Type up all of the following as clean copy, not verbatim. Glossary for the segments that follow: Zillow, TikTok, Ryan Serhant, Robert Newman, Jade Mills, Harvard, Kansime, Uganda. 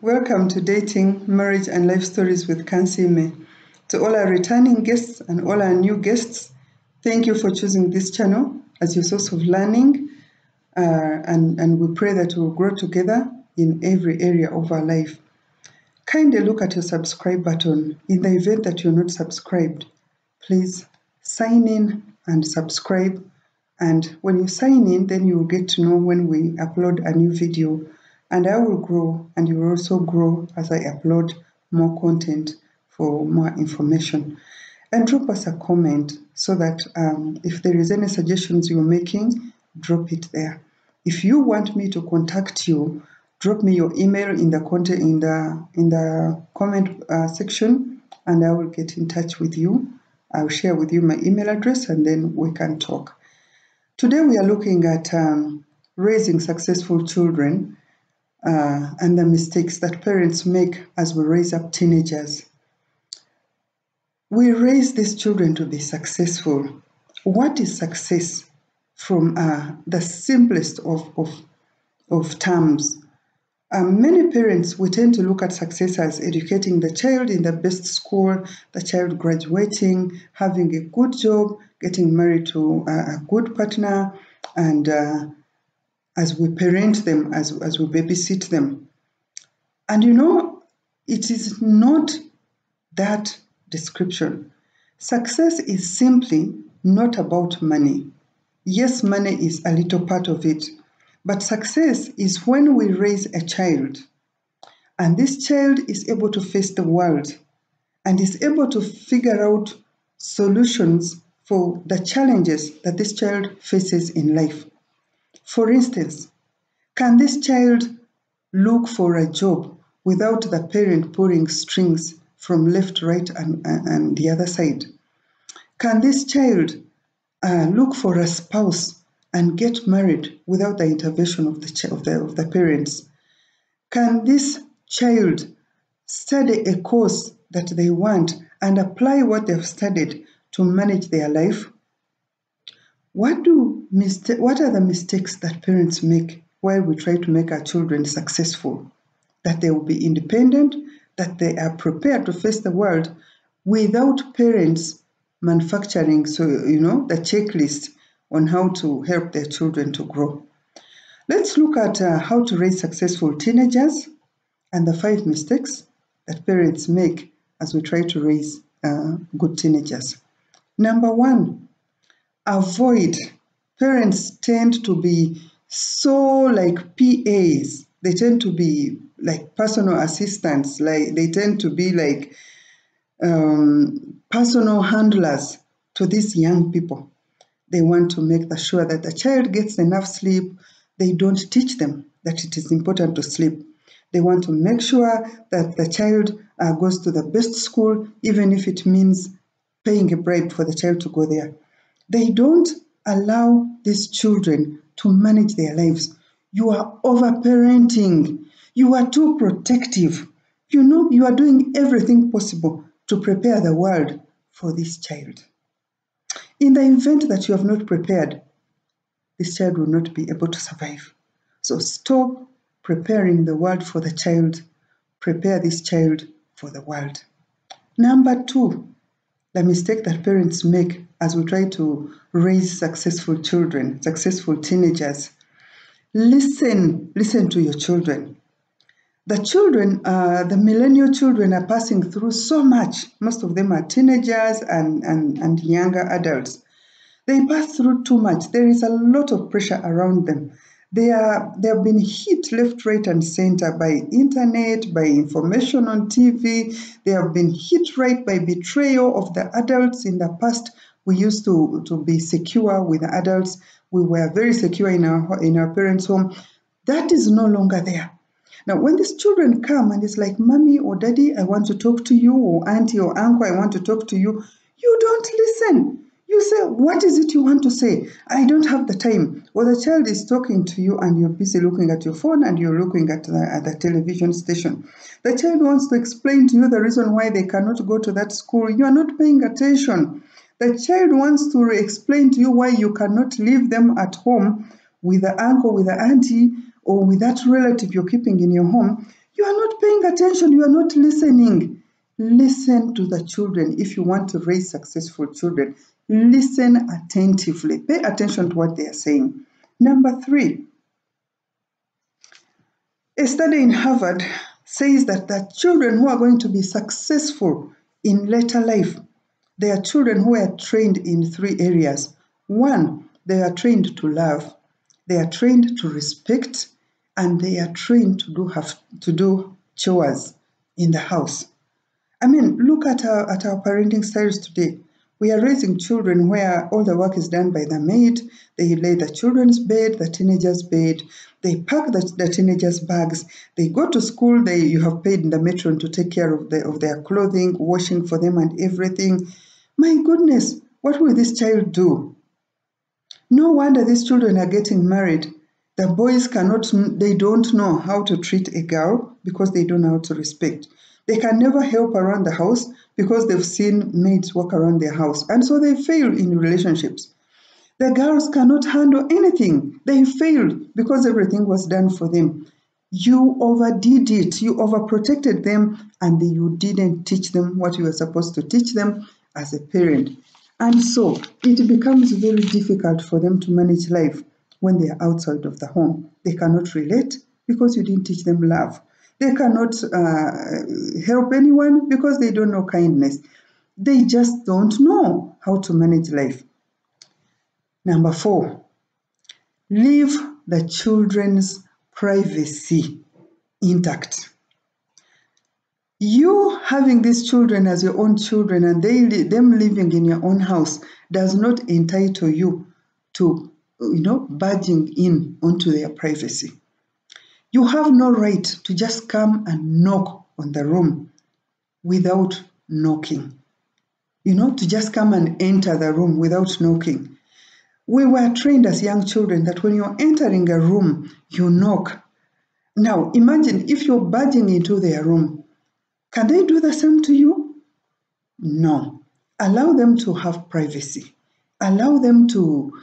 Welcome to Dating, Marriage and Life Stories with Kansime. To all our returning guests and all our new guests, thank you for choosing this channel as your source of learning, and we pray that we'll grow together in every area of our life. Kindly look at your subscribe button. In the event that you're not subscribed, please sign in and subscribe. And when you sign in, then you'll get to know when we upload a new video. And I will grow, and you will also grow as I upload more content for more information. And drop us a comment so that if there is any suggestions you're making, drop it there. If you want me to contact you, drop me your email in the content in the comment section, and I will get in touch with you. I'll share with you my email address, and then we can talk. Today we are looking at raising successful children. And the mistakes that parents make as we raise up teenagers. We raise these children to be successful. What is success from the simplest of terms? Many parents, we tend to look at success as educating the child in the best school, the child graduating, having a good job, getting married to a good partner, and as we parent them, as we babysit them. And you know, it is not that description. Success is simply not about money. Yes, money is a little part of it, but success is when we raise a child and this child is able to face the world and is able to figure out solutions for the challenges that this child faces in life. For instance, can this child look for a job without the parent pulling strings from left, right, and the other side? Can this child look for a spouse and get married without the intervention of the parents? Can this child study a course that they want and apply what they've studied to manage their life? What are the mistakes that parents make while we try to make our children successful? That they will be independent, that they are prepared to face the world without parents manufacturing, the checklist on how to help their children to grow. Let's look at how to raise successful teenagers and the 5 mistakes that parents make as we try to raise good teenagers. Number 1. Avoid. Parents tend to be so like PAs. They tend to be like personal assistants. Like they tend to be like personal handlers to these young people. They want to make sure that the child gets enough sleep. They don't teach them that it is important to sleep. They want to make sure that the child goes to the best school, even if it means paying a bribe for the child to go there. They don't allow these children to manage their lives. You are overparenting. You are too protective. You know, you are doing everything possible to prepare the world for this child. In the event that you have not prepared, this child will not be able to survive. So stop preparing the world for the child. Prepare this child for the world. Number 2, the mistake that parents make as we try to raise successful children, successful teenagers. Listen to your children. The children, the millennial children are passing through so much. Most of them are teenagers and younger adults. They pass through too much. There is a lot of pressure around them. They have been hit left, right, and center by internet, by information on TV. They have been hit right by betrayal of the adults. In the past, we used to be secure with the adults. We were very secure in our parents' home. That is no longer there. Now, when these children come and it's like, Mommy or Daddy, I want to talk to you, or Auntie or Uncle, I want to talk to you, you don't listen. You say, what is it you want to say? I don't have the time. Well, the child is talking to you and you're busy looking at your phone and you're looking at the television station. The child wants to explain to you the reason why they cannot go to that school. You are not paying attention. The child wants to explain to you why you cannot leave them at home with the uncle, with the auntie, or with that relative you're keeping in your home. You are not paying attention. You are not listening. Listen to the children. If you want to raise successful children, listen attentively. Pay attention to what they are saying. Number three, a study in Harvard says that the children who are going to be successful in later life, they are children who are trained in three areas. One, they are trained to love, they are trained to respect, and they are trained to do chores in the house. I mean, look at our parenting styles today. We are raising children where all the work is done by the maid. They lay the children's bed, the teenager's bed. They pack the teenager's bags. They go to school. You have paid the matron to take care of their clothing, washing for them and everything. My goodness, what will this child do? No wonder these children are getting married. The boys don't know how to treat a girl because they don't know how to respect. They can never help around the house because they've seen maids walk around their house, and so they fail in relationships. The girls cannot handle anything. They failed because everything was done for them. You overdid it. You overprotected them, and you didn't teach them what you were supposed to teach them as a parent. And so it becomes very difficult for them to manage life when they are outside of the home. They cannot relate because you didn't teach them love. They cannot help anyone because they don't know kindness. They just don't know how to manage life. Number four, leave the children's privacy intact. You having these children as your own children and them living in your own house does not entitle you to, barging in onto their privacy. You have no right to just come and knock on the room without knocking. To just come and enter the room without knocking. We were trained as young children that when you're entering a room, you knock. Now, imagine if you're barging into their room. Can they do the same to you? No. Allow them to have privacy. Allow them to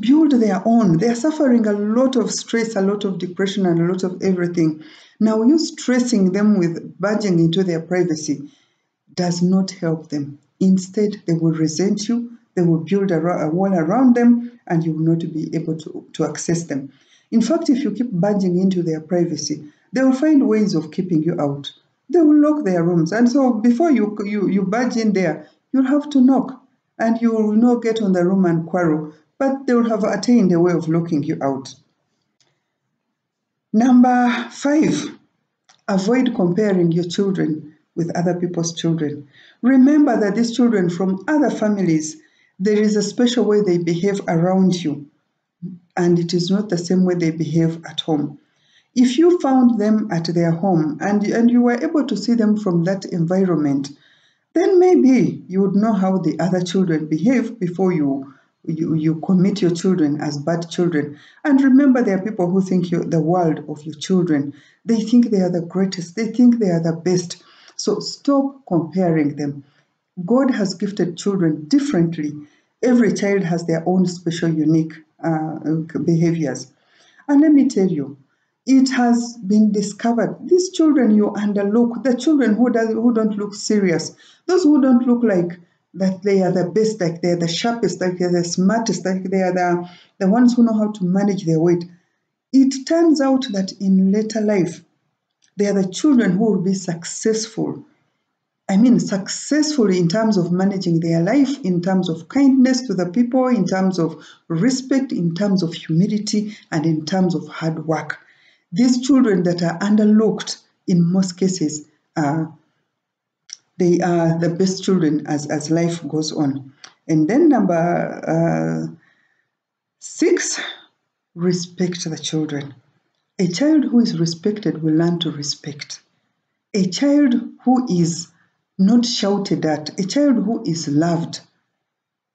build their own. They are suffering a lot of stress, a lot of depression, and a lot of everything. Now, you stressing them with barging into their privacy does not help them. Instead, they will resent you, they will build a wall around them, and you will not be able to access them. In fact, if you keep barging into their privacy, they will find ways of keeping you out. They will lock their rooms, and so before you barge in there, you'll have to knock. And you will not get on the room and quarrel, but they will have attained a way of locking you out. Number five, avoid comparing your children with other people's children. Remember that these children from other families, there is a special way they behave around you, and it is not the same way they behave at home. If you found them at their home and you were able to see them from that environment, then maybe you would know how the other children behave before you commit your children as bad children. And remember, there are people who think the world of your children. They think they are the greatest. They think they are the best. So stop comparing them. God has gifted children differently. Every child has their own special, unique behaviors. And let me tell you, it has been discovered these children you underlook, the children who don't look serious, those who don't look like that they are the best, like they are the sharpest, like they are the smartest, like they are the ones who know how to manage their weight. It turns out that in later life, they are the children who will be successful. I mean, successful in terms of managing their life, in terms of kindness to the people, in terms of respect, in terms of humility, and in terms of hard work. These children that are underlooked in most cases, they are the best children as life goes on. And then number six, respect the children. A child who is respected will learn to respect. A child who is not shouted at, a child who is loved,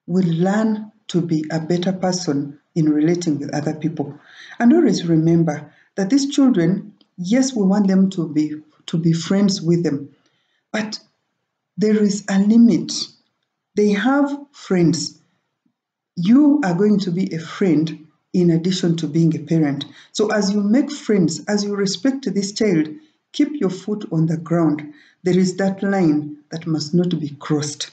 will learn to be a better person in relating with other people. And always remember that these children, yes, we want them to be friends with them, but there is a limit. They have friends. You are going to be a friend in addition to being a parent. So as you make friends, as you respect this child, keep your foot on the ground. There is that line that must not be crossed.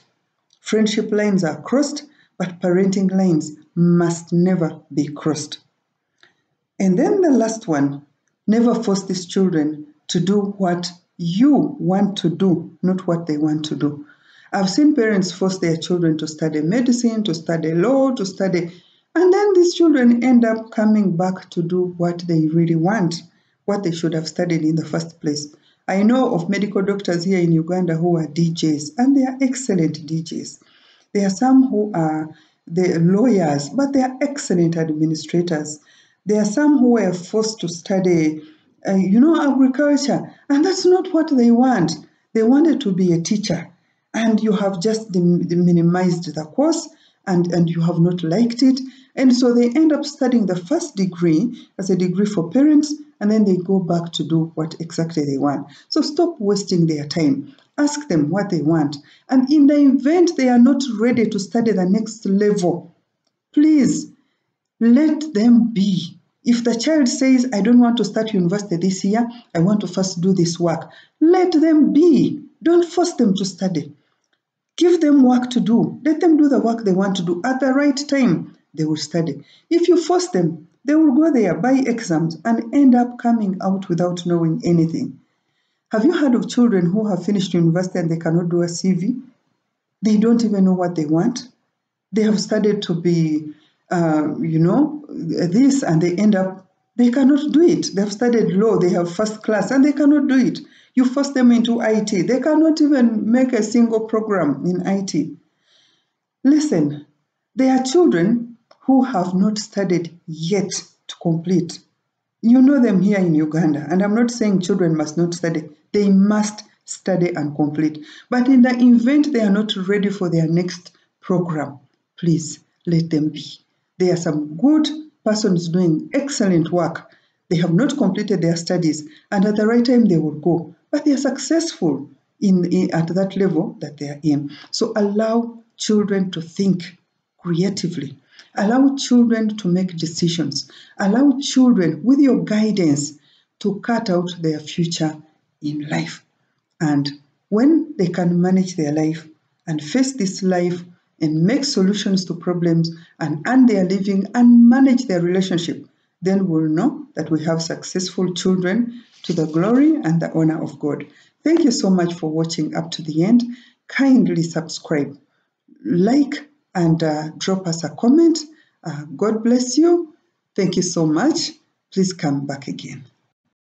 Friendship lines are crossed, but parenting lines must never be crossed. And then the last one, never force these children to do what you want to do, not what they want to do. I've seen parents force their children to study medicine, to study law, to study, and then these children end up coming back to do what they really want, what they should have studied in the first place. I know of medical doctors here in Uganda who are DJs, and they are excellent DJs. There are some who are the lawyers, but they are excellent administrators. There are some who were forced to study, agriculture, and that's not what they want. They wanted to be a teacher, and you have just minimized the course, and you have not liked it. And so they end up studying the first degree as a degree for parents, and then they go back to do what exactly they want. So stop wasting their time. Ask them what they want. And in the event they are not ready to study the next level, please let them be. If the child says, I don't want to start university this year, I want to first do this work, let them be. Don't force them to study. Give them work to do. Let them do the work they want to do. At the right time, they will study. If you force them, they will go there, buy exams, and end up coming out without knowing anything. Have you heard of children who have finished university and they cannot do a CV? They don't even know what they want. They have studied to be this, and they end up, they cannot do it. They have studied law, they have first class, and they cannot do it. You force them into IT. They cannot even make a single program in IT. Listen, there are children who have not studied yet to complete. You know them here in Uganda, and I'm not saying children must not study. They must study and complete. But in the event they are not ready for their next program, please let them be. There are some good persons doing excellent work. They have not completed their studies, and at the right time they will go. But they are successful at that level that they are in. So allow children to think creatively. Allow children to make decisions. Allow children, with your guidance, to cut out their future in life. And when they can manage their life and face this life, and make solutions to problems and earn their living and manage their relationship, then we'll know that we have successful children to the glory and the honor of God. Thank you so much for watching up to the end. Kindly subscribe, like, and drop us a comment. God bless you. Thank you so much. Please come back again.